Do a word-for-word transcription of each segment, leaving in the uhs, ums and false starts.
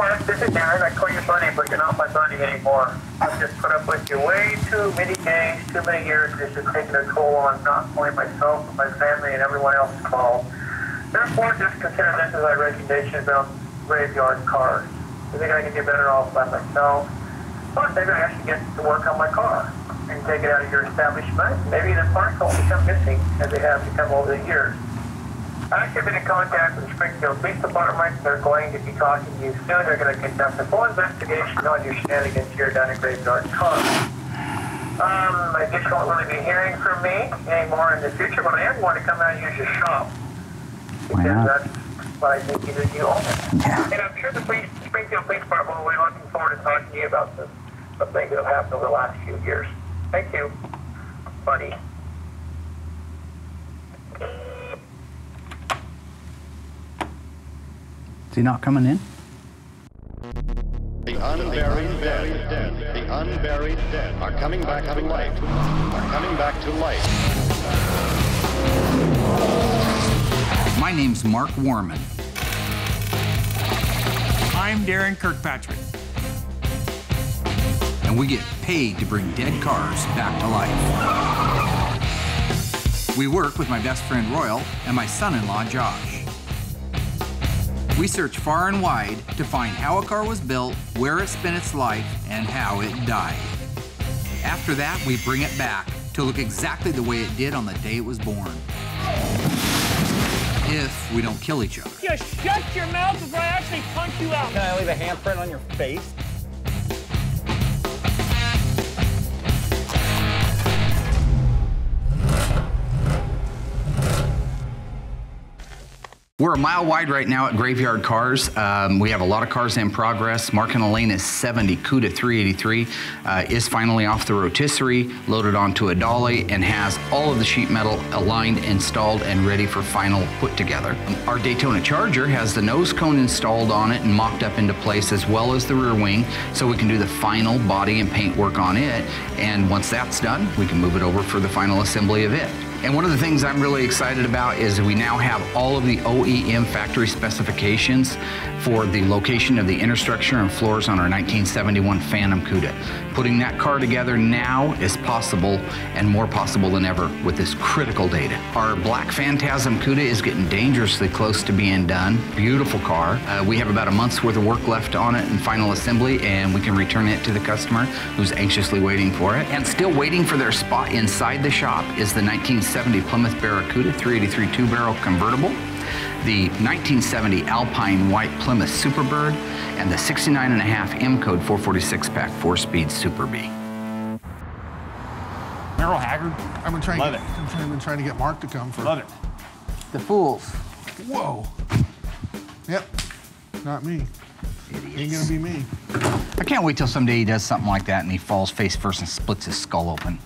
Mark, this is Darren. I call you funny, but you're not my buddy anymore. I've just put up with you way too many days, too many years. This is taking a toll on not only myself, but my family and everyone else involved. Therefore, just consider this as I recommendation about Graveyard Carz. I think I can do better off by myself. Plus, maybe I actually get to work on my car and take it out of your establishment. Maybe the parts won't become missing as they have become over the years. I have been in contact with the Springfield Police Department. They're going to be talking to you soon. They're going to conduct a full investigation on your shenanigans here down at Graveyard Carz. Um, I guess you won't really be hearing from me anymore in the future, but I am going to come out and use your shop. Why not? Because that's what I think you do. You own it. Yeah. And I'm sure the police, Springfield Police Department will be looking forward to talking to you about this, the things that have happened over the last few years. Thank you, buddy. Is he not coming in? The unburied dead, the unburied dead are coming back to life, are coming back to life. My name's Mark Worman. I'm Darren Kirkpatrick. And we get paid to bring dead cars back to life. We work with my best friend Royal and my son-in-law Josh. We search far and wide to find how a car was built, where it spent its life, and how it died. After that, we bring it back to look exactly the way it did on the day it was born. If we don't kill each other. Just shut your mouth before I actually punch you out. Can I leave a handprint on your face? We're a mile wide right now at Graveyard Carz. Um, we have a lot of cars in progress. Mark and Elena's seventy Cuda three eighty-three uh, is finally off the rotisserie, loaded onto a dolly, and has all of the sheet metal aligned, installed, and ready for final put together. Our Daytona Charger has the nose cone installed on it and mocked up into place, as well as the rear wing, so we can do the final body and paint work on it. And once that's done, we can move it over for the final assembly of it. And one of the things I'm really excited about is we now have all of the O E M factory specifications for the location of the interstructure and floors on our nineteen seventy-one Phantom Cuda. Putting that car together now is possible, and more possible than ever with this critical data. Our Black Phantasm Cuda is getting dangerously close to being done. Beautiful car. Uh, we have about a month's worth of work left on it in final assembly, and we can return it to the customer who's anxiously waiting for it. And still waiting for their spot inside the shop is the nineteen seventy Plymouth Barracuda three eighty-three two-barrel convertible, the nineteen seventy Alpine White Plymouth Superbird, and the sixty-nine and a half M Code four forty-six pack four-speed Super Bee. Merrill Haggard. I've been trying. Love to, it. I'm trying, I've been trying to get Mark to come for. Love it. The Fools. Whoa. Yep. Not me. Idiots. Ain't gonna be me. I can't wait till someday he does something like that and he falls face first and splits his skull open.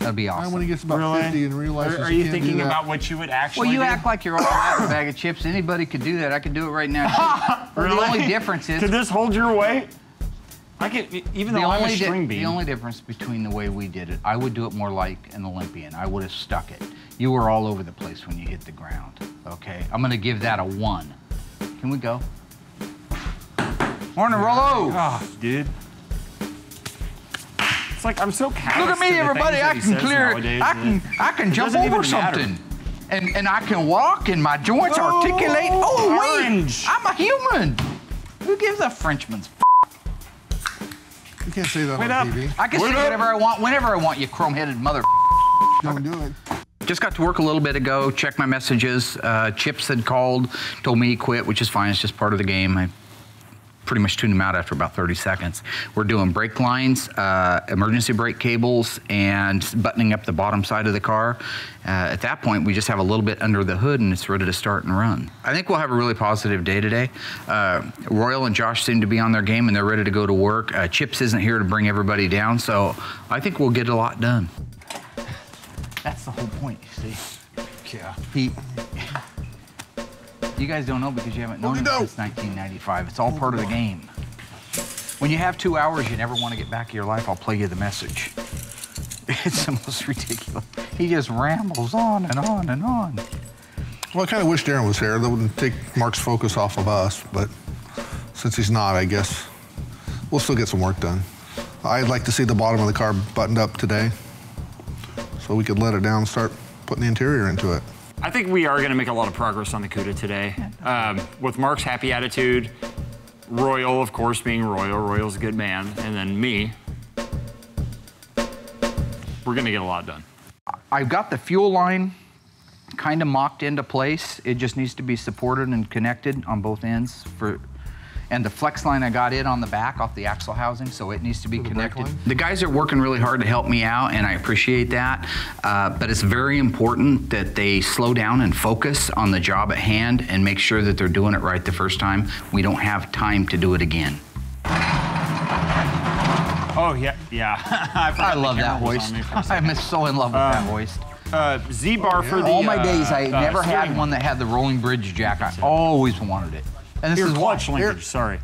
That'd be awesome. I want to get about really? fifty and realize. Are, are you, you thinking about what you would actually? Well, you do? act like you're all out of a bag of chips. Anybody could do that. I could do it right now. Really? The only difference is. Could this hold your weight? I could, even though I'm a string bean. The only difference between the way we did it, I would do it more like an Olympian. I would have stuck it. You were all over the place when you hit the ground. Okay, I'm gonna give that a one. Can we go? Morning, Rollo. Oh, dude. It's like I'm so callous. Look at me, everybody! I can clear. Nowadays, I can. I can jump over something, and and I can walk, and my joints Whoa, articulate. Oh orange. Wait! I'm a human. Who gives a Frenchman's? You can't say that Wait on up. T V. I can Wait say up. whatever I want, whenever I want. You chrome-headed mother. Don't do it. Just got to work a little bit ago. Checked my messages. Uh, Chips had called, told me he quit, which is fine. It's just part of the game. I pretty much tuned them out after about thirty seconds. We're doing brake lines, uh, emergency brake cables, and buttoning up the bottom side of the car. Uh, at that point, we just have a little bit under the hood and it's ready to start and run. I think we'll have a really positive day today. Uh, Royal and Josh seem to be on their game and they're ready to go to work. Uh, Chips isn't here to bring everybody down, so I think we'll get a lot done. That's the whole point, you see. Yeah. He, You guys don't know because you haven't known him since nineteen ninety-five. It's all part of the game. When you have two hours you never want to get back to your life, I'll play you the message. It's the most ridiculous. He just rambles on and on and on. Well, I kind of wish Darren was here. That wouldn't take Mark's focus off of us, but Since he's not, I guess, we'll still get some work done. I'd like to see the bottom of the car buttoned up today so we could let it down and start putting the interior into it. I think we are gonna make a lot of progress on the Cuda today. Um, with Mark's happy attitude, Royal, of course, being Royal, Royal's a good man, and then me, we're gonna get a lot done. I've got the fuel line kind of mocked into place. It just needs to be supported and connected on both ends. For, and the flex line I got in on the back off the axle housing, so it needs to be connected. The guys are working really hard to help me out, and I appreciate that. Uh, but it's very important that they slow down and focus on the job at hand and make sure that they're doing it right the first time. We don't have time to do it again. Oh, yeah, yeah. I, I love that hoist. I'm so in love with uh, that hoist. Uh, Z-bar oh, yeah. for the... All my uh, days, I uh, never uh, had one that had the rolling bridge jack. I always wanted it. And this Here, is clutch linkage, Here. sorry.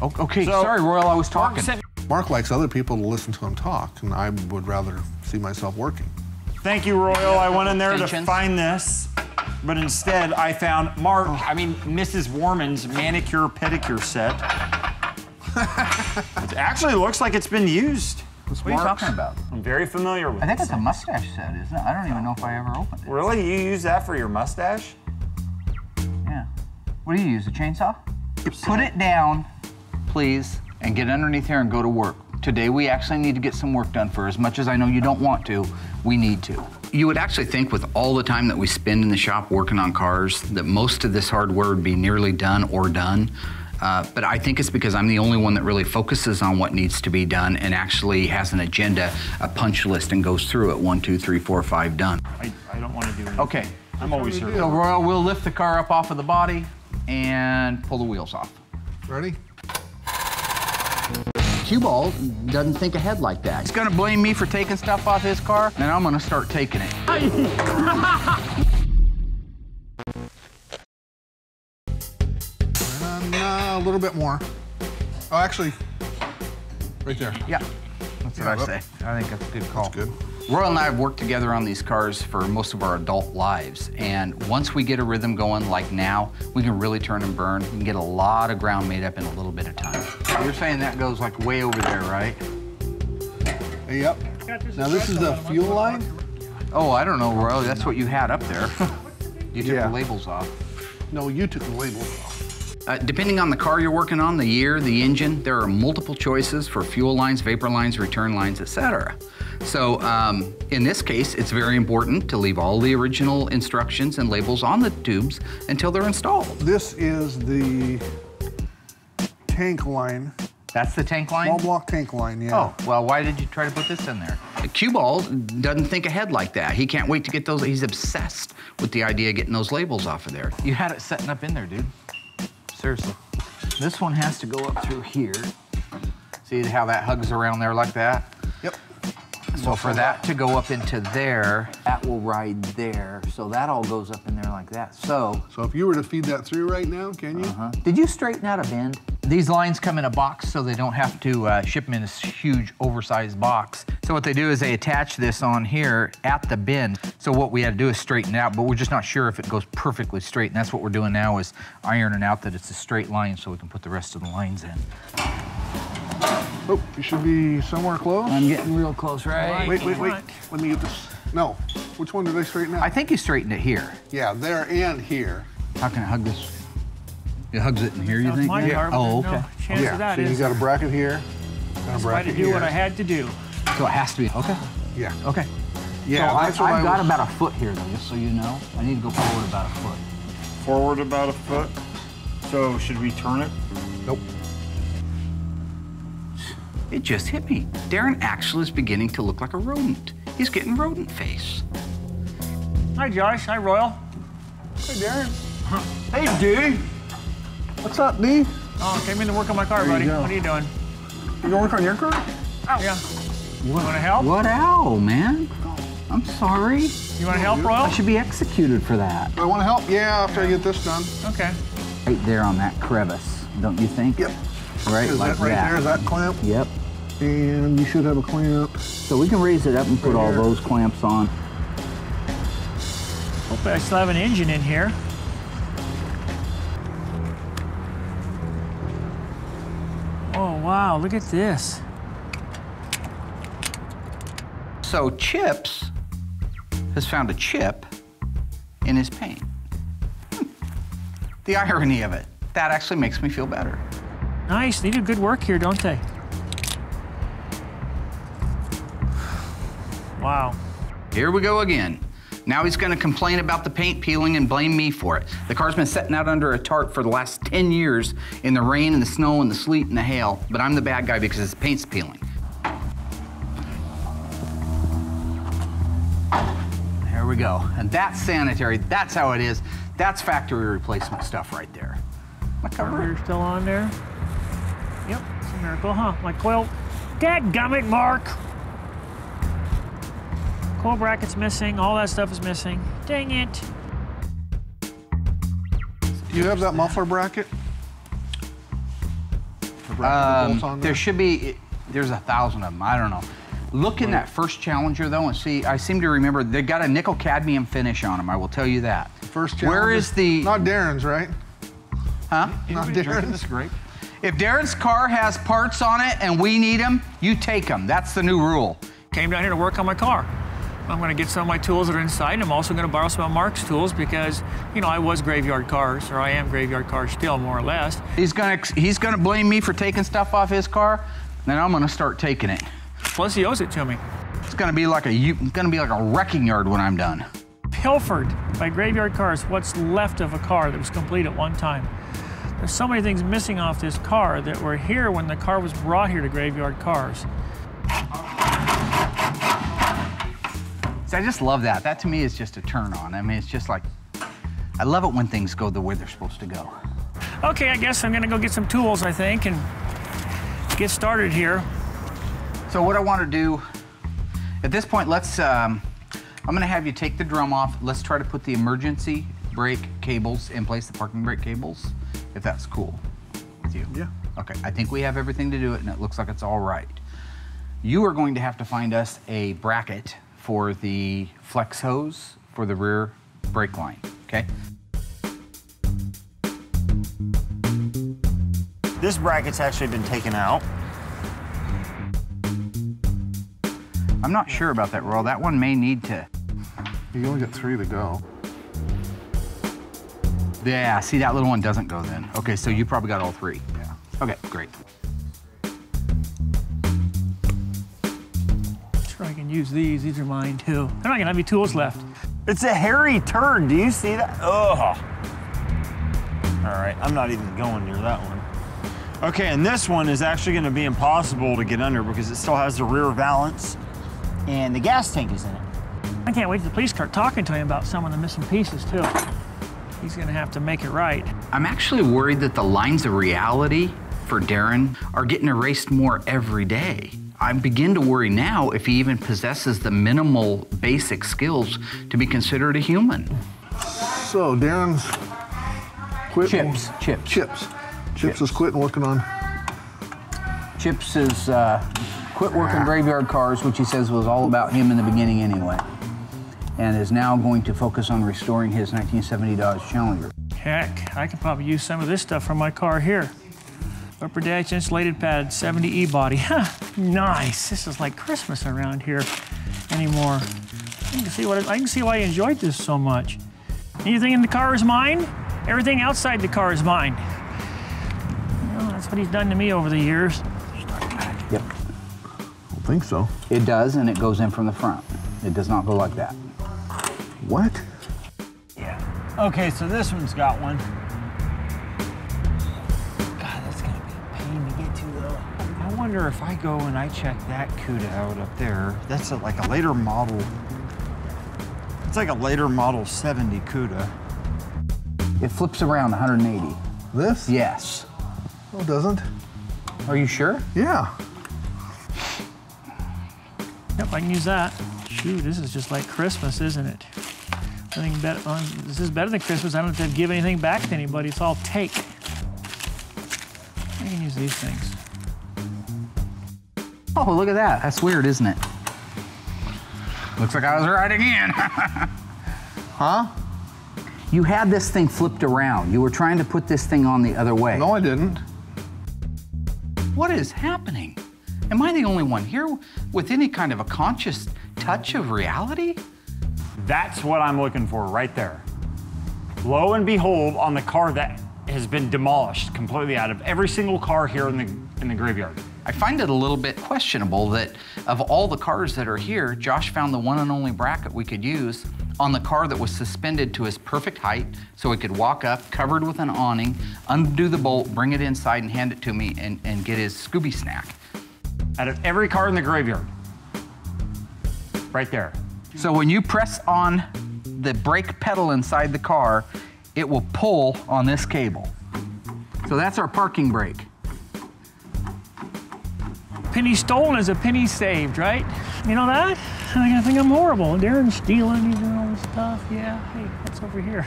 Okay, so, sorry, Royal, I was talking. Mark likes other people to listen to him talk, and I would rather see myself working. Thank you, Royal. I went in there Tensions. to find this, but instead I found Mark, I mean, Missus Worman's manicure pedicure set. It actually looks like it's been used. What Mark's. are you talking about? I'm very familiar with it. I think it's a mustache set, isn't it? I don't even know if I ever opened it. Really? You use that for your mustache? What do you use, a chainsaw? You put it down, please, and get underneath here and go to work. Today, we actually need to get some work done. For as much as I know you don't want to, we need to. You would actually think with all the time that we spend in the shop working on cars, that most of this hardware would be nearly done or done. Uh, but I think it's because I'm the only one that really focuses on what needs to be done and actually has an agenda, a punch list, and goes through it, one, two, three, four, five, done. I, I don't want to do anything. Okay. I'm always here. So, Royal, we'll lift the car up off of the body and pull the wheels off. Ready? Q-Ball doesn't think ahead like that. He's gonna blame me for taking stuff off his car, and I'm gonna start taking it. And, uh, a little bit more. Oh, actually, right there. Yeah, that's what I say. I think that's a good call. That's good. Royal and I have worked together on these cars for most of our adult lives, and once we get a rhythm going, like now, we can really turn and burn. We can get a lot of ground made up in a little bit of time. You're saying that goes like way over there, right? Yep. Now this is the fuel line? Oh, I don't know, Royal. That's what you had up there. You took yeah. the labels off. No, you took the labels off. Uh, depending on the car you're working on, the year, the engine, there are multiple choices for fuel lines, vapor lines, return lines, et cetera. So um, in this case, it's very important to leave all the original instructions and labels on the tubes until they're installed. This is the tank line. That's the tank line? Small block tank line, yeah. Oh, well, why did you try to put this in there? Q-Ball doesn't think ahead like that. He can't wait to get those. He's obsessed with the idea of getting those labels off of there. You had it setting up in there, dude. Seriously. This one has to go up through here. See how that hugs around there like that? Yep. So for that to go up into there, that will ride there. So that all goes up in there like that. So So if you were to feed that through right now, can you? Uh-huh. Did you straighten out a bend? These lines come in a box so they don't have to uh, ship them in this huge oversized box. So what they do is they attach this on here at the bend. So what we had to do is straighten it out, but we're just not sure if it goes perfectly straight. And that's what we're doing now is ironing out that it's a straight line so we can put the rest of the lines in. Oh, you should be somewhere close. I'm getting real close, right? Wait, wait, wait. Let me get this. No. Which one did I straighten out? I think you straightened it here. Yeah, there and here. How can I hug this? It hugs it in here, you think? Yeah. Oh, okay. No yeah. That so is. You got a bracket here. Got a bracket I to do here. What I had to do. So it has to be. Okay. Yeah. Okay. Yeah. So I've, I've got was... about a foot here, though, just so you know. I need to go forward about a foot. Forward about a foot. So should we turn it? Nope. It just hit me. Darren actually is beginning to look like a rodent. He's getting rodent face. Hi, Josh. Hi, Royal. Hey, Darren. Hey, D. What's up, D? Oh, came in to work on my car, there buddy. You go. What are you doing? You gonna work on your car? Oh. Yeah. What? You wanna help? What owl, man? I'm sorry. You wanna help, Royal? I should be executed for that. Do I wanna help? Yeah, after yeah. I get this done. Okay. Right there on that crevice, don't you think? Yep. Right, is like that right that. there? Is that clamp? Yep. And you should have a clamp. So we can raise it up and put right all here. those clamps on. Hopefully, I still have an engine in here. Wow, look at this. So Chips has found a chip in his paint. Hmm. The irony of it. That actually makes me feel better. Nice. They do good work here, don't they? Wow. Here we go again. Now he's going to complain about the paint peeling and blame me for it. The car's been sitting out under a tarp for the last ten years in the rain and the snow and the sleet and the hail, but I'm the bad guy because his paint's peeling. There we go. And that's sanitary. That's how it is. That's factory replacement stuff right there. My carburetor's still on there. Yep, it's a miracle, huh? My coil. Dadgummit, Mark! Coil bracket's missing, all that stuff is missing. Dang it. Do you have that muffler bracket? The bracket um, on there? There should be, there's a thousand of them, I don't know. Look in that first Challenger though and see, I seem to remember they got a nickel cadmium finish on them, I will tell you that. First Challenger? Where is the... Not Darren's, right? Huh? Not Darren's. This grape? If Darren's car has parts on it and we need them, you take them. That's the new rule. Came down here to work on my car. I'm going to get some of my tools that are inside, and I'm also going to borrow some of Mark's tools because, you know, I was Graveyard Carz, or I am Graveyard Carz still, more or less. He's going to he's going to blame me for taking stuff off his car, then I'm going to start taking it. Plus, he owes it to me. It's going to be like a it's going to be like a wrecking yard when I'm done. Pilfered by Graveyard Carz, what's left of a car that was complete at one time. There's so many things missing off this car that were here when the car was brought here to Graveyard Carz. I just love that. That to me is just a turn on. I mean, it's just like, I love it when things go the way they're supposed to go. Okay, I guess I'm gonna go get some tools, I think, and get started here. So what I want to do, at this point, let's, um, I'm gonna have you take the drum off. Let's try to put the emergency brake cables in place, the parking brake cables, if that's cool with you. Yeah. Okay, I think we have everything to do it, and it looks like it's all right. You are going to have to find us a bracket for the flex hose for the rear brake line, okay? This bracket's actually been taken out. I'm not sure about that, Royal. That one may need to... You only got three to go. Yeah, see, that little one doesn't go then. Okay, so you probably got all three. Yeah. Okay, great. I can use these. These are mine too. They're not gonna have any tools left. It's a hairy turn. Do you see that? Ugh. All right, I'm not even going near that one. Okay, and this one is actually gonna be impossible to get under because it still has the rear valance and the gas tank is in it. I can't wait till the police start talking to him about some of the missing pieces too. He's gonna have to make it right. I'm actually worried that the lines of reality for Darren are getting erased more every day. I begin to worry now if he even possesses the minimal basic skills to be considered a human. So Darren's quitting. Chips. Chips. Chips. Chips is quitting working on. Chips is uh, quit working Graveyard Carz, which he says was all about him in the beginning anyway, and is now going to focus on restoring his nineteen seventy Dodge Challenger. Heck, I could probably use some of this stuff from my car here. Upper dash insulated pad, seventy E body. Huh, nice. This is like Christmas around here anymore. I can see what it, I can see why you enjoyed this so much. Anything in the car is mine. Everything outside the car is mine. You know, that's what he's done to me over the years. Yep. I don't think so. It does, and it goes in from the front. It does not go like that. What? Yeah. Okay, so this one's got one. I wonder if I go and I check that Cuda out up there. That's a, like a later model. It's like a later model seventy Cuda. It flips around one hundred eighty. This? Yes. No, it doesn't. Are you sure? Yeah. Yep, I can use that. Shoot, this is just like Christmas, isn't it? I think better, um, this is better than Christmas. I don't have to give anything back to anybody. It's all take. I can use these things. Oh, look at that. That's weird, isn't it? Looks like I was right again. Huh? You had this thing flipped around. You were trying to put this thing on the other way. No, I didn't. What is happening? Am I the only one here with any kind of a conscious touch of reality? That's what I'm looking for right there. Lo and behold, on the car that has been demolished completely out of every single car here in the, in the graveyard. I find it a little bit questionable that of all the cars that are here, Josh found the one and only bracket we could use on the car that was suspended to his perfect height so he could walk up, covered with an awning, undo the bolt, bring it inside and hand it to me and, and get his Scooby snack. Out of every car in the graveyard, right there. So when you press on the brake pedal inside the car, it will pull on this cable. So that's our parking brake. Penny stolen is a penny saved, right? You know that? I think I'm horrible. Darren's stealing, he's doing all this stuff. Yeah, hey, what's over here?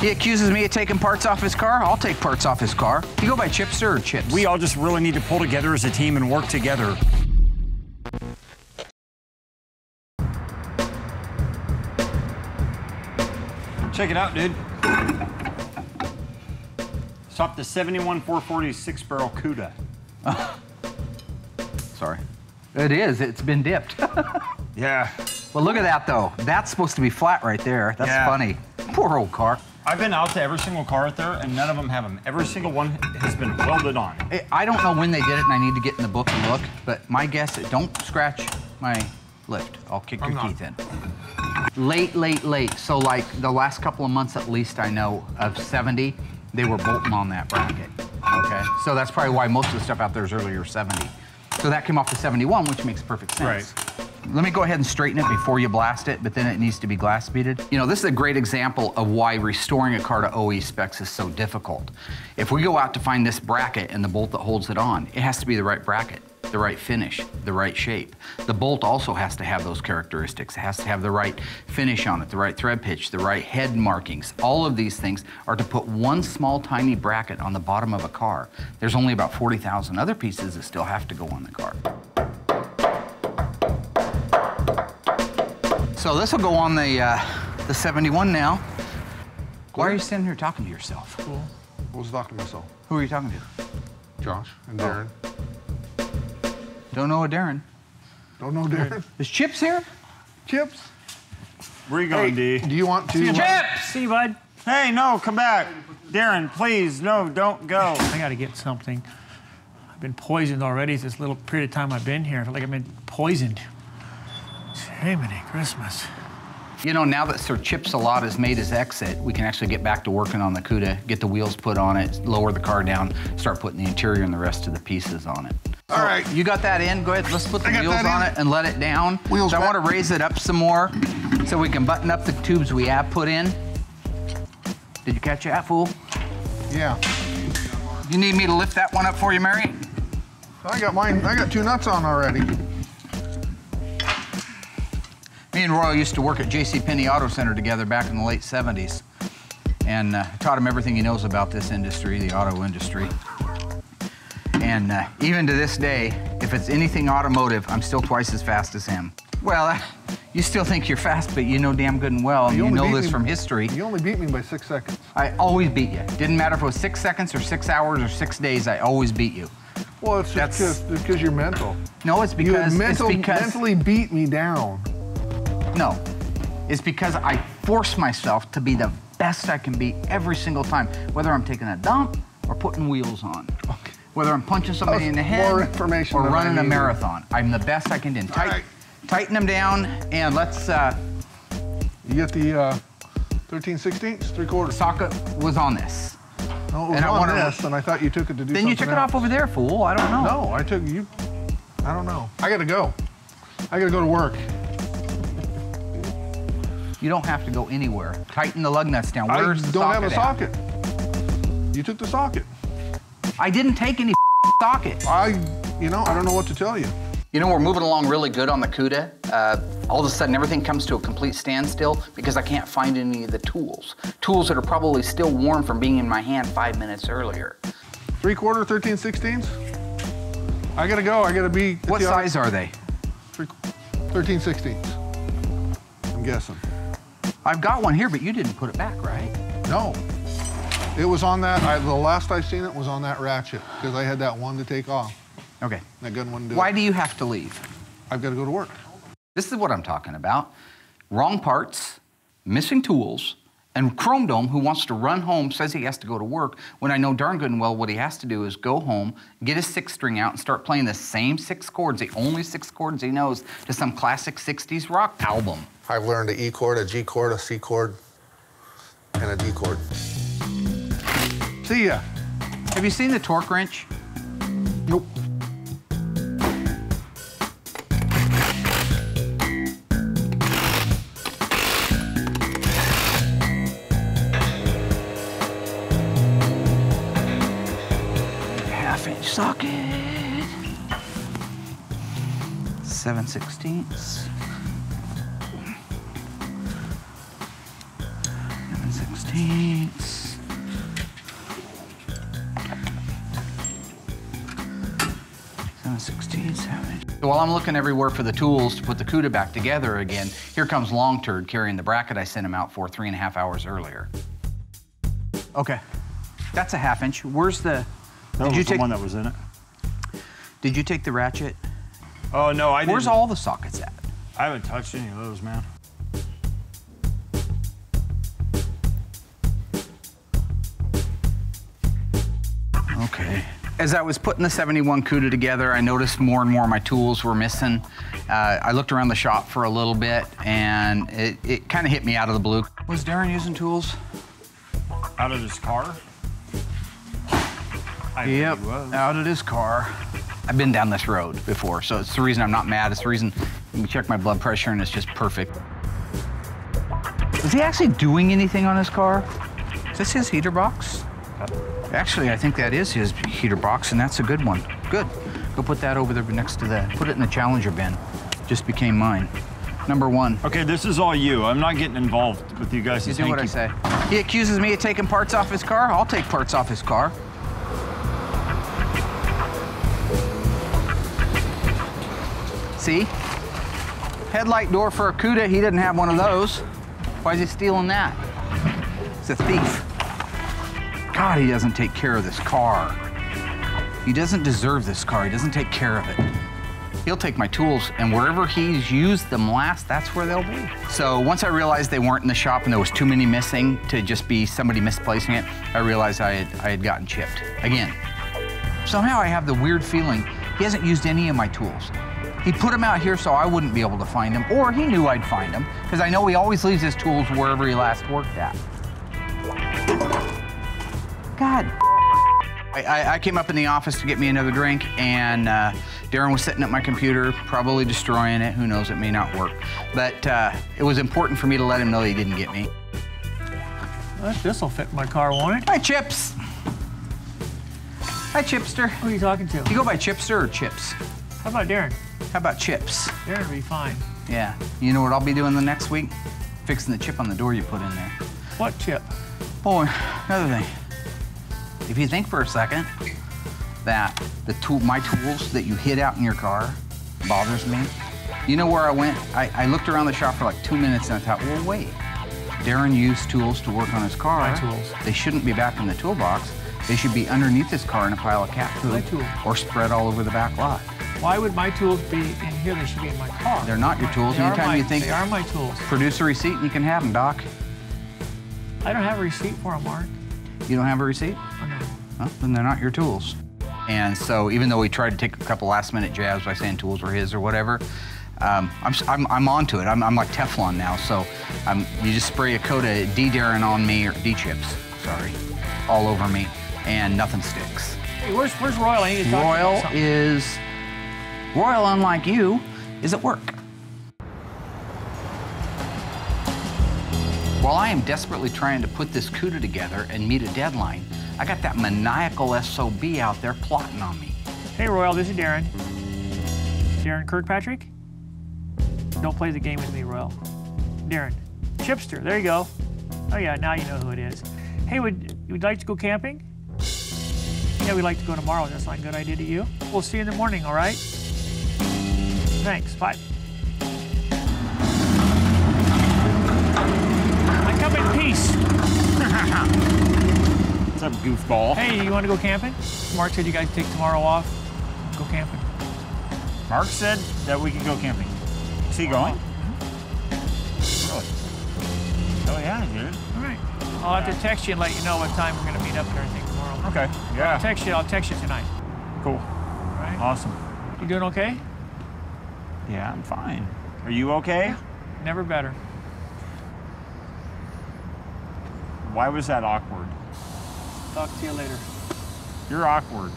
He accuses me of taking parts off his car. I'll take parts off his car. You go by Chips or Chips? We all just really need to pull together as a team and work together. Check it out, dude. Stop the seventy-one four forty six-barrel Cuda. Sorry. It is. It's been dipped. Yeah. Well, look at that, though. That's supposed to be flat right there. That's yeah. funny. Poor old car. I've been out to every single car out there, and none of them have them. Every single one has been welded on. I don't know when they did it, and I need to get in the book and look, but my guess is don't scratch my lift. I'll kick I'm your not. teeth in. Late, late, late. So, like, the last couple of months, at least, I know, of seventy, they were bolting on that bracket, okay? So that's probably why most of the stuff out there is earlier seventy. So that came off the seventy-one, which makes perfect sense. Right. Let me go ahead and straighten it before you blast it, but then it needs to be glass beaded. You know, this is a great example of why restoring a car to O E specs is so difficult. If we go out to find this bracket and the bolt that holds it on, it has to be the right bracket, the right finish, the right shape. The bolt also has to have those characteristics. It has to have the right finish on it, the right thread pitch, the right head markings. All of these things are to put one small tiny bracket on the bottom of a car. There's only about forty thousand other pieces that still have to go on the car. So this will go on the, uh, the seventy-one now. Cool. Why are you sitting here talking to yourself? Cool. I was talking to myself. Who are you talking to? Josh and oh. Darren. Don't know a Darren. Don't know Darren. Is Chips here? Chips? Where are you going, hey, D? Do you want to? See you, Chips! Uh, See you, bud. Hey, no, come back. Darren, please, no, don't go. I gotta get something. I've been poisoned already this little period of time I've been here. I feel like I've been poisoned. Jiminy Christmas. You know, now that Sir Chips a lot has made his exit, we can actually get back to working on the Cuda, get the wheels put on it, lower the car down, start putting the interior and the rest of the pieces on it. All so right. You got that in? Go ahead, let's put the wheels on it and let it down. Wheels so I want to raise it up some more so we can button up the tubes we have put in. Did you catch that, fool? Yeah. You need me to lift that one up for you, Mary? I got mine, I got two nuts on already. Me and Royal used to work at J C. Penney Auto Center together back in the late seventies. And uh, taught him everything he knows about this industry, the auto industry. And uh, even to this day, if it's anything automotive, I'm still twice as fast as him. Well, uh, you still think you're fast, but you know damn good and well, and you, you know this me, from history. You only beat me by six seconds. I always beat you. Didn't matter if it was six seconds or six hours or six days, I always beat you. Well, it's That's, just because you're mental. No, it's because, you mental, it's because... mentally beat me down. No, it's because I force myself to be the best I can be every single time, whether I'm taking a dump or putting wheels on, okay. whether I'm punching somebody in the head more information or running a marathon. I'm the best I can do. Tight, right. Tighten them down, and let's... Uh, you get the uh, thirteen sixteenths, three quarters. Socket was on this. No, it was and on I this, to... and I thought you took it to do then something Then you took else. It off over there, fool. I don't know. No, I took you... I don't know. I got to go. I got to go to work. You don't have to go anywhere. Tighten the lug nuts down. Where's the socket? I don't have a socket. You took the socket. I didn't take any socket. I, you know, I don't know what to tell you. You know, we're moving along really good on the Cuda. Uh, all of a sudden, everything comes to a complete standstill because I can't find any of the tools. Tools that are probably still warm from being in my hand five minutes earlier. Three quarter, thirteen sixteenths. I gotta go, I gotta be. What size are they? thirteen sixteenths, I'm guessing. I've got one here, but you didn't put it back, right? No. It was on that, I, the last I seen it was on that ratchet, because I had that one to take off. Okay. That gun wouldn't do it. Why do you have to leave? I've got to go to work. This is what I'm talking about. Wrong parts, missing tools, and Chrome Dome, who wants to run home, says he has to go to work, when I know darn good and well what he has to do is go home, get his six string out, and start playing the same six chords, the only six chords he knows, to some classic sixties rock album. I've learned an E chord, a G chord, a C chord, and a D chord. See ya. Have you seen the torque wrench? Nope. Socket. Seven sixteenths. Seven sixteenths. Seven sixteenths. So while I'm looking everywhere for the tools to put the Cuda back together again, here comes Long Turd carrying the bracket I sent him out for three and a half hours earlier. Okay. That's a half inch. Where's the... That Did was you take, the one that was in it. Did you take the ratchet? Oh, no, I didn't. Where's all the sockets at? I haven't touched any of those, man. Okay. As I was putting the seventy-one Cuda together, I noticed more and more of my tools were missing. Uh, I looked around the shop for a little bit, and it, it kind of hit me out of the blue. Was Darren using tools? Out of his car? I yep, out of his car. I've been down this road before, so it's the reason I'm not mad. It's the reason you check my blood pressure and it's just perfect. Is he actually doing anything on his car? Is this his heater box? Actually, I think that is his heater box, and that's a good one. Good. Go put that over there next to that. Put it in the Challenger bin. Just became mine. Number one. Okay, this is all you. I'm not getting involved with you guys. You do what I say. He accuses me of taking parts off his car. I'll take parts off his car. See? Headlight door for a Cuda, he didn't have one of those. Why is he stealing that? He's a thief. God, he doesn't take care of this car. He doesn't deserve this car, he doesn't take care of it. He'll take my tools, and wherever he's used them last, that's where they'll be. So once I realized they weren't in the shop and there was too many missing to just be somebody misplacing it, I realized I had, I had gotten chipped, again. Somehow I have the weird feeling he hasn't used any of my tools. He put them out here so I wouldn't be able to find them, or he knew I'd find them, because I know he always leaves his tools wherever he last worked at. God. I, I came up in the office to get me another drink, and uh, Darren was sitting at my computer, probably destroying it. Who knows, it may not work. But uh, it was important for me to let him know he didn't get me. Well, this'll fit my car, won't it? Hi, Chips. Hi, Chipster. Who are you talking to? You go by Chipster or Chips? How about Darren? How about Chips? Darren will be fine. Yeah. You know what I'll be doing the next week? Fixing the chip on the door you put in there. What chip? Boy, another thing. If you think for a second that the tool, my tools that you hid out in your car bothers me, you know where I went? I, I looked around the shop for like two minutes and I thought, well, wait. Darren used tools to work on his car. My tools. They shouldn't be back in the toolbox. They should be underneath his car in a pile of cat food or spread all over the back lot. Why would my tools be in here? They should be in my car. They're not your tools. They Anytime my, you think they are my tools. Produce a receipt and you can have them, Doc. I don't have a receipt for them, Mark. You don't have a receipt? Oh, no. Well, then they're not your tools. And so, even though he tried to take a couple last-minute jabs by saying tools were his or whatever, um, I'm I'm I'm onto it. I'm I'm like Teflon now. So, I'm, you just spray a coat of D-Darren on me or D-Chips, sorry, all over me, and nothing sticks. Hey, where's where's Royal? I need to talk Royal about something. is. Royal, unlike you, is at work. While I am desperately trying to put this Cuda together and meet a deadline, I got that maniacal S O B out there plotting on me. Hey, Royal, this is Darren. Darren Kirkpatrick? Don't play the game with me, Royal. Darren. Chipster, there you go. Oh, yeah, now you know who it is. Hey, would you like to go camping? Yeah, we'd like to go tomorrow. That's not a good idea to you. We'll see you in the morning, all right? Thanks, bye. I come in peace. dumb goofball. Hey, you want to go camping? Mark said you guys take tomorrow off. Go camping. Mark said that we can go camping. Is he going? Mm-hmm. Really? Oh, yeah, dude. All right. I'll yeah. have to text you and let you know what time we're going to meet up and everything tomorrow. Okay, yeah. I'll text you. I'll text you tonight. Cool. All right. Awesome. You doing okay? Yeah, I'm fine. Are you okay? Yeah. Never better. Why was that awkward? Talk to you later. You're awkward.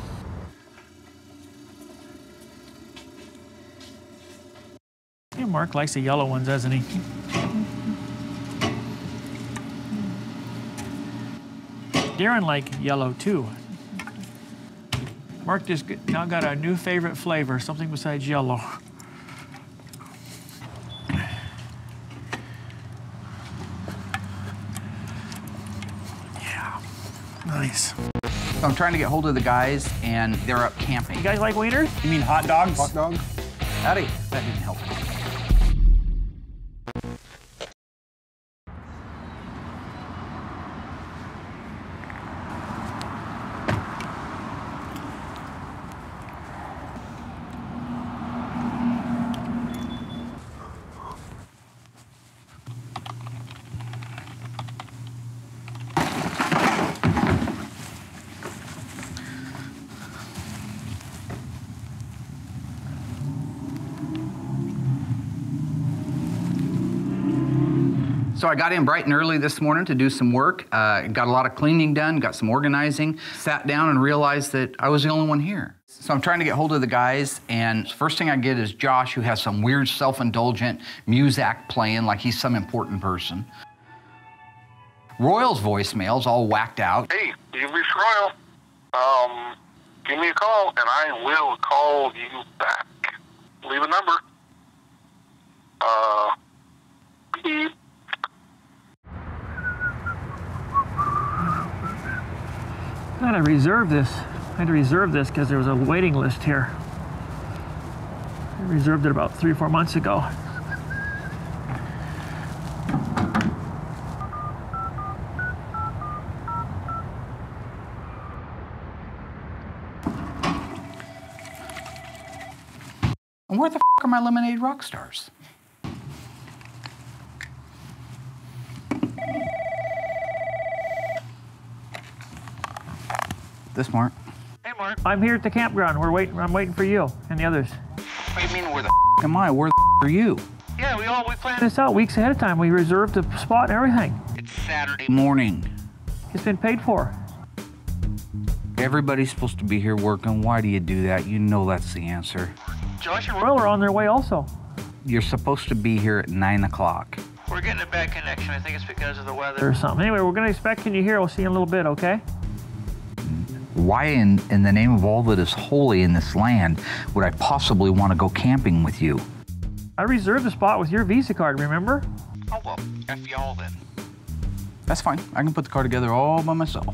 Yeah, Mark likes the yellow ones, doesn't he? Darren likes yellow too. Mark just now got a new favorite flavor, something besides yellow. Nice. I'm trying to get hold of the guys, and they're up camping. You guys like wieners? You mean hot dogs? Hot dogs. Howdy. That didn't help. So I got in bright and early this morning to do some work, uh, got a lot of cleaning done, got some organizing, sat down and realized that I was the only one here. So I'm trying to get hold of the guys, and first thing I get is Josh, who has some weird self-indulgent muzak playing like he's some important person. Royal's voicemail's all whacked out. Hey, you've reached Royal. Um, give me a call, and I will call you back. Leave a number. Uh, beep. I had to reserve this. I had to reserve this because there was a waiting list here. I reserved it about three or four months ago. And where the f are my lemonade rock stars? This Mark. Hey Mark. I'm here at the campground. We're waiting. I'm waiting for you and the others. What do you mean where the f am I? Where the f are you? Yeah, we all we planned this out weeks ahead of time. We reserved the spot and everything. It's Saturday morning. It's been paid for. Everybody's supposed to be here working. Why do you do that? You know that's the answer. Josh and Royal are on their way also. You're supposed to be here at nine o'clock. We're getting a bad connection. I think it's because of the weather or something. Anyway, we're gonna expect you here. We'll see you in a little bit, okay? Why in, in the name of all that is holy in this land would I possibly want to go camping with you? I reserved a spot with your Visa card, remember? Oh, well, F y'all then. That's fine. I can put the car together all by myself.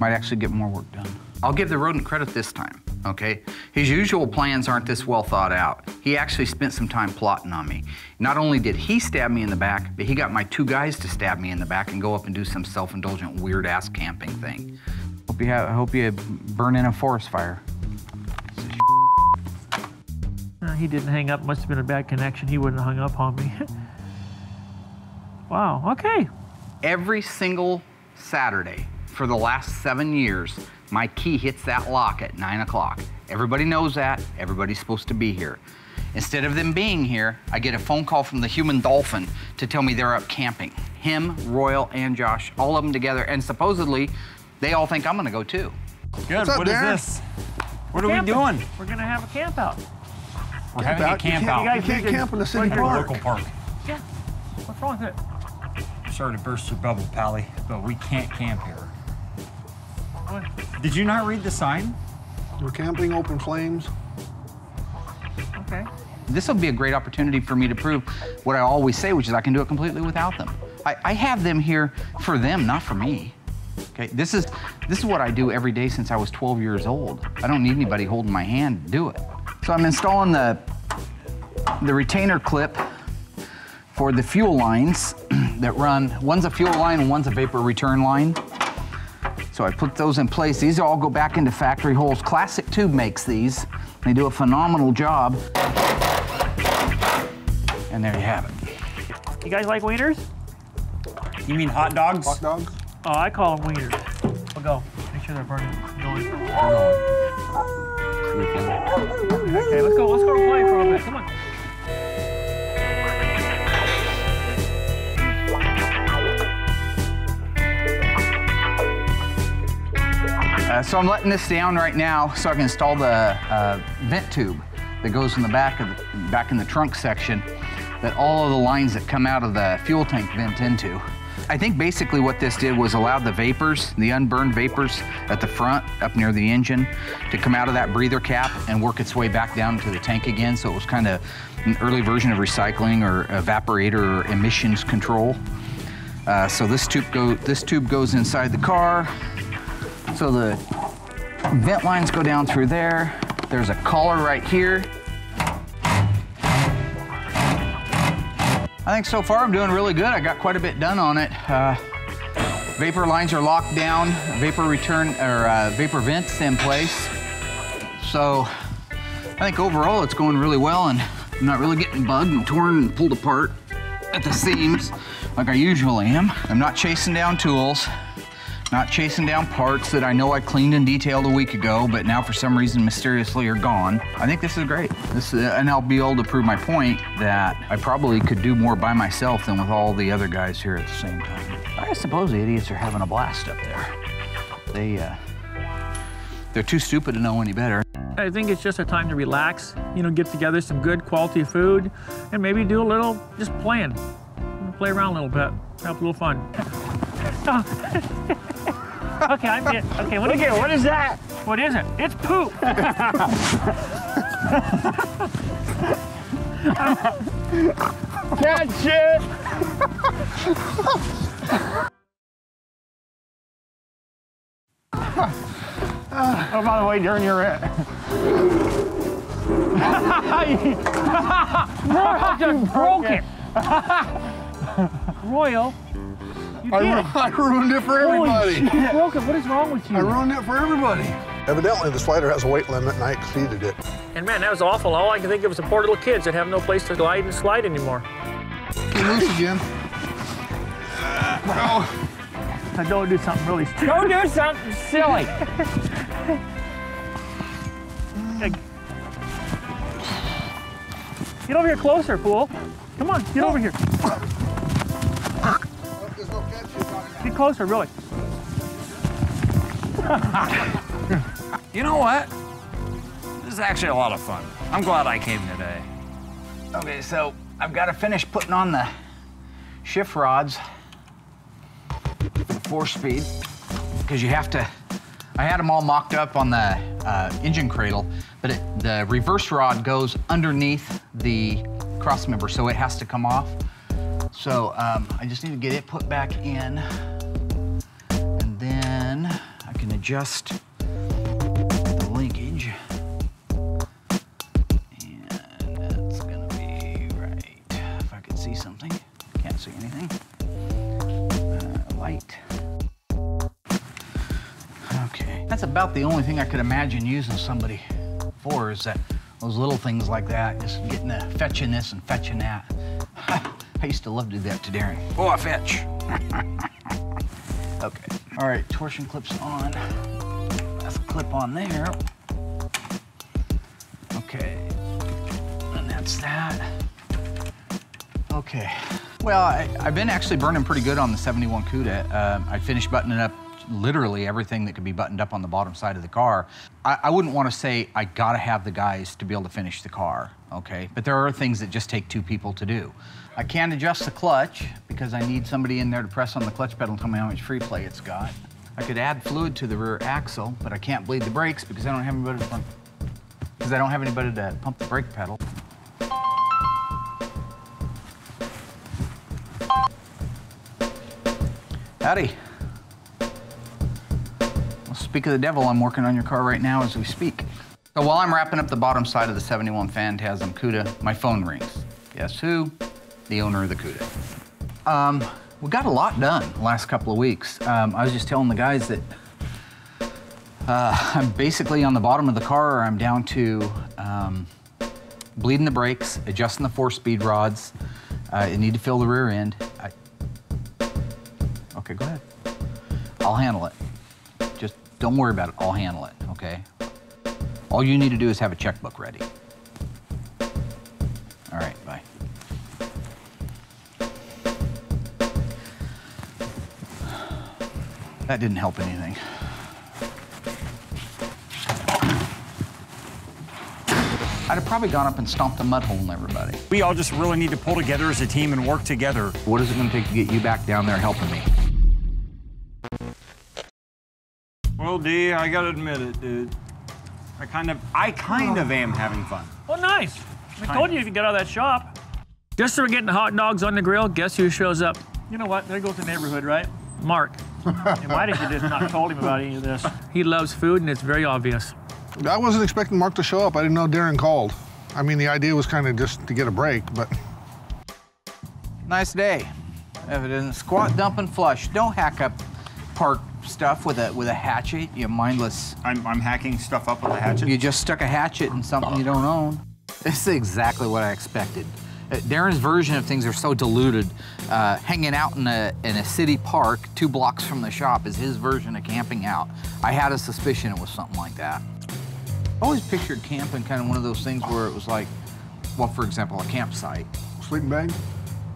Might actually get more work done. I'll give the rodent credit this time, okay? His usual plans aren't this well thought out. He actually spent some time plotting on me. Not only did he stab me in the back, but he got my two guys to stab me in the back and go up and do some self-indulgent, weird-ass camping thing. Hope you have, I hope you burn in a forest fire. No, he didn't hang up. Must have been a bad connection. He wouldn't have hung up on me. Wow, okay. Every single Saturday for the last seven years, my key hits that lock at nine o'clock. Everybody knows that. Everybody's supposed to be here. Instead of them being here, I get a phone call from the human dolphin to tell me they're up camping. Him, Royal, and Josh, all of them together, and supposedly, they all think I'm gonna go too. Good, What's up, what Darren? is this? What are camping. we doing? We're gonna have a camp out. We're camp having out. a camp you out. You guys you can't just, camp in the city like park. Local park. Yeah, what's wrong with it? Sorry to burst your bubble, Pally, but we can't camp here. What? Did you not read the sign? We're camping open flames. Okay. This will be a great opportunity for me to prove what I always say, which is I can do it completely without them. I, I have them here for them, not for me. Okay, this is this is what I do every day since I was twelve years old. I don't need anybody holding my hand to do it. So I'm installing the the retainer clip for the fuel lines that run. One's a fuel line and one's a vapor return line. So I put those in place. These all go back into factory holes. Classic Tube makes these. They do a phenomenal job. And there you have it. You guys like wieners? You mean hot dogs? Hot dogs? Oh, I call them wieners. We'll go. Make sure they're burning. Going. Okay, let's go. Let's go play for a bit. Come on. Uh, so I'm letting this down right now so I can install the uh, vent tube that goes in the back of the, back in the trunk section that all of the lines that come out of the fuel tank vent into. I think basically what this did was allow the vapors, the unburned vapors at the front up near the engine to come out of that breather cap and work its way back down to the tank again. So it was kind of an early version of recycling or evaporator or emissions control. Uh, so this tube, go, this tube goes inside the car. So the vent lines go down through there. There's a collar right here. I think so far I'm doing really good. I got quite a bit done on it. Uh, vapor lines are locked down. Vapor return or uh, vapor vents in place. So I think overall it's going really well, and I'm not really getting bugged and torn and pulled apart at the seams like I usually am. I'm not chasing down tools. Not chasing down parts that I know I cleaned and detailed a week ago, but now for some reason mysteriously are gone. I think this is great. This, uh, and I'll be able to prove my point that I probably could do more by myself than with all the other guys here at the same time. I suppose the idiots are having a blast up there. They, uh, they're too stupid to know any better. I think it's just a time to relax, you know, get together some good quality food, and maybe do a little just playing. Play around a little bit, have a little fun. Okay, I'm getting, okay, what, okay, is, what is that? What is it? It's poop. Catch it! Oh, by the way, Darren, you're it. Bro, you broke it. it. Royal. I, ru I ruined it for everybody. Broken. What is wrong with you? I ruined it for everybody. Evidently, the slider has a weight limit, and I exceeded it. And man, that was awful. All I can think of is the poor little kids that have no place to glide and slide anymore. You're loose again. Uh, oh. Now don't do something really stupid. Go do something silly. Get over here closer, fool. Come on, get oh. over here. Get closer, really. You know what? This is actually a lot of fun. I'm glad I came today. Okay, so I've got to finish putting on the shift rods, four speed, because you have to. I had them all mocked up on the uh, engine cradle, but it, the reverse rod goes underneath the cross member, so it has to come off. So um, I just need to get it put back in, and then I can adjust the linkage, and that's gonna be right. If I could see something, can't see anything. Uh, light. Okay, that's about the only thing I could imagine using somebody for, is that those little things like that, just getting the fetching this and fetching that. I used to love to do that to Darren. Oh, I fetch. Okay. All right, torsion clip's on. That's a clip on there. Okay. And that's that. Okay. Well, I, I've been actually burning pretty good on the seventy-one Cuda. Um, I finished buttoning up literally everything that could be buttoned up on the bottom side of the car. I, I wouldn't want to say I gotta have the guys to be able to finish the car, okay? But there are things that just take two people to do. I can't adjust the clutch because I need somebody in there to press on the clutch pedal and tell me how much free play it's got. I could add fluid to the rear axle, but I can't bleed the brakes because I don't have anybody to pump, because I don't have anybody to pump the brake pedal. Howdy. Speak of the devil, I'm working on your car right now as we speak. So while I'm wrapping up the bottom side of the seventy-one Phantasm Cuda, my phone rings. Guess who? The owner of the Cuda. Um, we got a lot done the last couple of weeks. Um, I was just telling the guys that Uh, I'm basically on the bottom of the car. I'm down to um, bleeding the brakes, adjusting the four-speed rods. Uh, I need to fill the rear end. I... Okay, go ahead. I'll handle it. Just don't worry about it. I'll handle it, okay? All you need to do is have a checkbook ready. All right, bye. That didn't help anything. I'd have probably gone up and stomped a mud hole in everybody. We all just really need to pull together as a team and work together. What is it gonna take to get you back down there helping me? Well, D, I gotta admit it, dude. I kind of, I kind oh. of am having fun. Well, nice. I kind told you if you get out of that shop. Just so we're getting hot dogs on the grill, guess who shows up? You know what, there goes the neighborhood, right? Mark. And why did you just not told him about any of this? He loves food and it's very obvious. I wasn't expecting Mark to show up. I didn't know Darren called. I mean, the idea was kind of just to get a break, but... Nice day. Evidence. Squat, dump, and flush. Don't hack up park stuff with a with a hatchet, you mindless... I'm, I'm hacking stuff up with a hatchet? You just stuck a hatchet in something you don't own. This is exactly what I expected. Uh, Darren's version of things are so diluted. Uh, hanging out in a, in a city park two blocks from the shop is his version of camping out. I had a suspicion it was something like that. I always pictured camping kind of one of those things where it was like, well, for example, a campsite. Sleeping bag,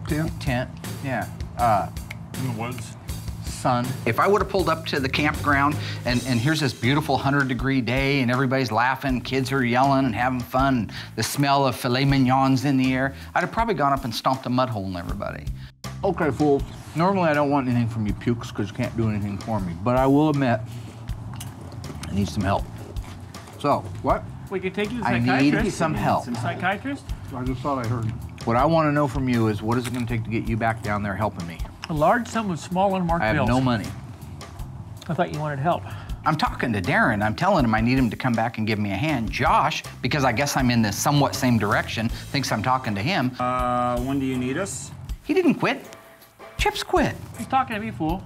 tent. Tent, yeah. Uh, in the woods. Sun. If I would have pulled up to the campground and, and here's this beautiful one hundred degree day and everybody's laughing, kids are yelling and having fun, and the smell of filet mignons in the air, I'd have probably gone up and stomped a mud hole in everybody. Okay, fools. Normally I don't want anything from you pukes because you can't do anything for me, but I will admit I need some help. So, what? We could take you to the psychiatrist. I need some help. Some psychiatrist? I just thought I heard. What I want to know from you is what is it going to take to get you back down there helping me? A large sum of small unmarked bills. I have no money. I thought you wanted help. I'm talking to Darren. I'm telling him I need him to come back and give me a hand. Josh, because I guess I'm in the somewhat same direction, thinks I'm talking to him. Uh, when do you need us? He didn't quit. Chips quit. He's talking to me, fool.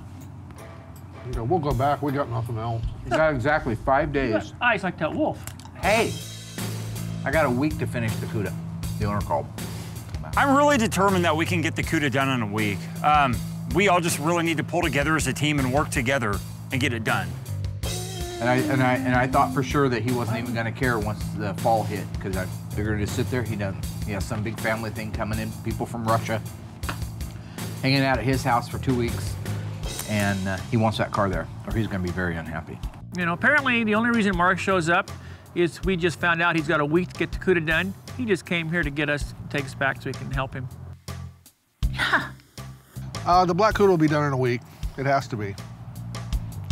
Yeah, we'll go back. We got nothing else. We got exactly five days. Eyes like that wolf. Hey, I got a week to finish the Cuda. The owner called. I'm really determined that we can get the Cuda done in a week. Um, we all just really need to pull together as a team and work together and get it done. And I and I and I thought for sure that he wasn't even going to care once the fall hit because I figured he'd sit there. He doesn't. He has some big family thing coming in. People from Russia hanging out at his house for two weeks. And uh, he wants that car there, or he's gonna be very unhappy. You know, apparently the only reason Mark shows up is we just found out he's got a week to get the Cuda done. He just came here to get us, take us back so we can help him. Yeah. Uh, the Black Cuda will be done in a week. It has to be.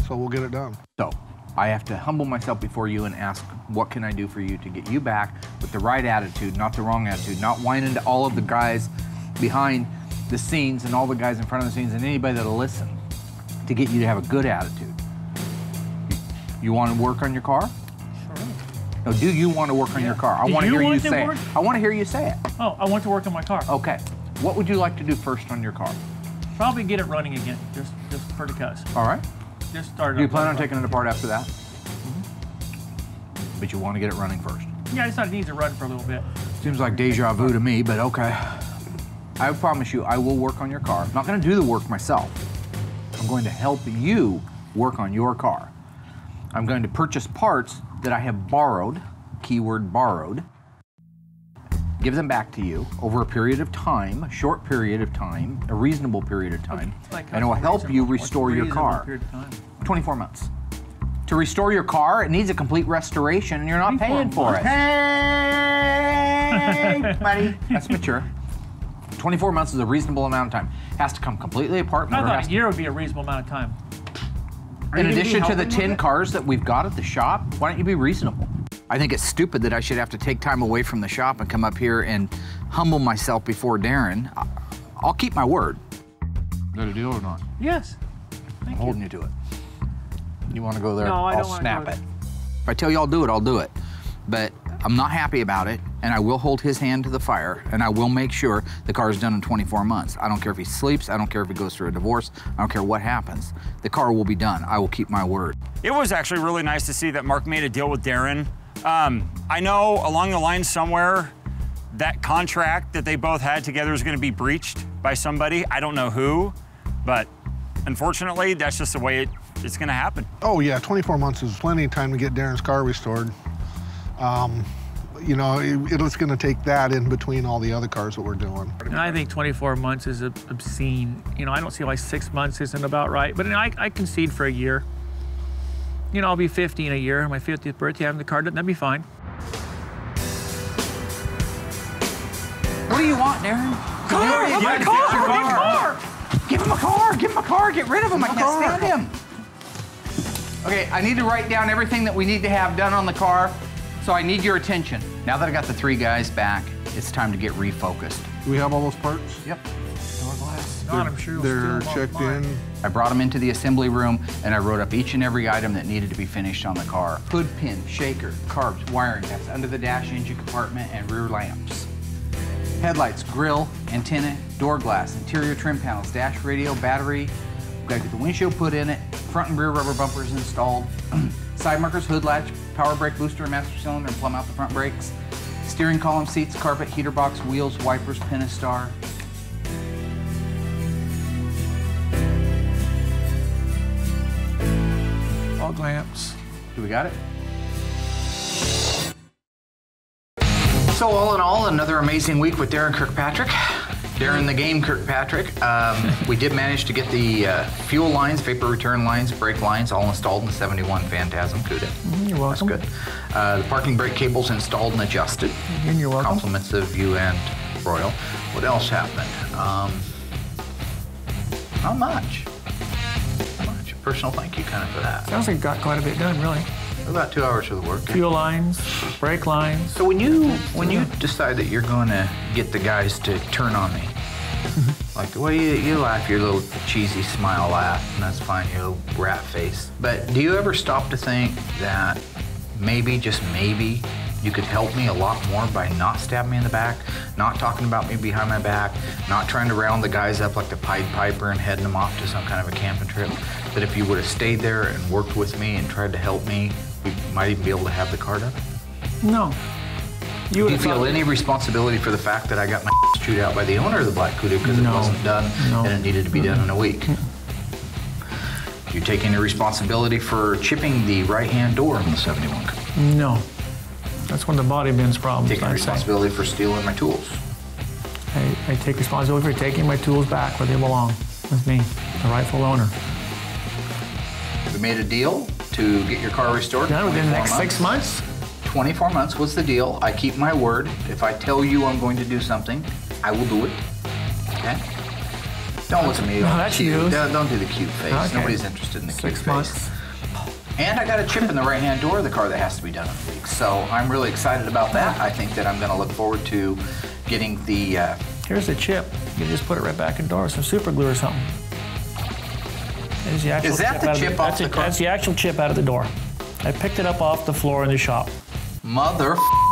So we'll get it done. So I have to humble myself before you and ask, what can I do for you to get you back with the right attitude, not the wrong attitude, not whining to all of the guys behind the scenes and all the guys in front of the scenes and anybody that'll listen, to get you to have a good attitude. You want to work on your car? Sure. No, do you want to work on yeah. your car? I want to hear you say it. I want to hear you say it. Oh, I want to work on my car. Okay. What would you like to do first on your car? Probably get it running again, just just for the cuss. All right. Just start it. Do you plan on taking it apart after that? Mm-hmm. But you want to get it running first? Yeah, I decided it needs to run for a little bit. Seems like deja vu to me, but okay. I promise you, I will work on your car. I'm not going to do the work myself. I'm going to help you work on your car. I'm going to purchase parts that I have borrowed, keyword borrowed, give them back to you over a period of time, a short period of time, a reasonable period of time, like and it will help you restore your car. twenty-four months. To restore your car, it needs a complete restoration and you're not paying for it. Hey, buddy. That's mature. twenty-four months is a reasonable amount of time. Has to come completely apart. I thought a year would be a reasonable amount of time. In addition to the ten cars that we've got at the shop, why don't you be reasonable? I think it's stupid that I should have to take time away from the shop and come up here and humble myself before Darren. I'll keep my word. Is that a deal or not? Yes. I'm holding you to it. You want to go there? No, I don't want to go there. I'll snap it. If I tell you I'll do it, I'll do it. But I'm not happy about it, and I will hold his hand to the fire, and I will make sure the car is done in twenty-four months. I don't care if he sleeps, I don't care if he goes through a divorce, I don't care what happens. The car will be done. I will keep my word. It was actually really nice to see that Mark made a deal with Darren. Um, I know along the line somewhere, that contract that they both had together is gonna be breached by somebody. I don't know who, but unfortunately, that's just the way it, it's gonna happen. Oh yeah, twenty-four months is plenty of time to get Darren's car restored. Um, you know, it, it's gonna take that in between all the other cars that we're doing. And I think twenty-four months is obscene. You know, I don't see why six months isn't about right, but you know, I, I concede for a year. You know, I'll be fifty in a year, on my fiftieth birthday, having the car done, that'd be fine. What do you want, Darren? Car! Give him a car! Give him a car! Give him a car! Get rid of him! I can't stand him! Okay, I need to write down everything that we need to have done on the car, so I need your attention. Now that I got the three guys back, it's time to get refocused. Do we have all those parts? Yep. Hourglass. God, I'm sure they're checked in. I brought them into the assembly room, and I wrote up each and every item that needed to be finished on the car. Hood pin, shaker, carbs, wiring that's under the dash engine compartment, and rear lamps. Headlights, grill, antenna, door glass, interior trim panels, dash radio, battery. We've got to get the windshield put in it, front and rear rubber bumpers installed, side markers, hood latch, power brake booster and master cylinder, and plumb out the front brakes, steering column, seats, carpet, heater box, wheels, wipers, Pentastar. All lamps. Do we got it? So all in all, another amazing week with Darren Kirkpatrick. Darren the Game Kirkpatrick. Um, we did manage to get the uh, fuel lines, vapor return lines, brake lines all installed in the seventy-one Phantasm Cuda. You're welcome. That's good. Uh, the parking brake cables installed and adjusted. And you're welcome. Compliments of you and Royal. What else happened? Um, not much. Not much. Personal thank you kind of for that. Sounds like it got quite a bit done, really. About two hours for the work. Fuel lines, brake lines. So when you when you decide that you're going to get the guys to turn on me, like well you you laugh your little cheesy smile laugh, and that's fine, your little rat face. But do you ever stop to think that maybe just maybe you could help me a lot more by not stabbing me in the back, not talking about me behind my back, not trying to round the guys up like the Pied Piper and heading them off to some kind of a camping trip? That if you would have stayed there and worked with me and tried to help me, we might even be able to have the car done? No. You Do you feel any responsibility for the fact that I got my ass chewed out by the owner of the Black Kudu because no. it wasn't done no. and it needed to be mm-hmm. done in a week? Mm-hmm. Do you take any responsibility for chipping the right-hand door in the seventy-one? No. That's one of the body bin's problems. Taking responsibility for stealing my tools. I, I take responsibility for taking my tools back where they belong with me, the rightful owner. We made a deal to get your car restored. Done within the next months. six months? twenty-four months was the deal. I keep my word. If I tell you I'm going to do something, I will do it. Okay? Don't look at me. No, that's you. Don't, don't do the cute face. Okay. Nobody's interested in the six cute months. face. And I got a chip in the right-hand door of the car that has to be done in a week. So I'm really excited about that. I think that I'm going to look forward to getting the... Uh, Here's the chip. You can just put it right back in the door with some super glue or something. Is that the chip off the car? That's the actual chip out of the door. I picked it up off the floor in the shop. Mother f***.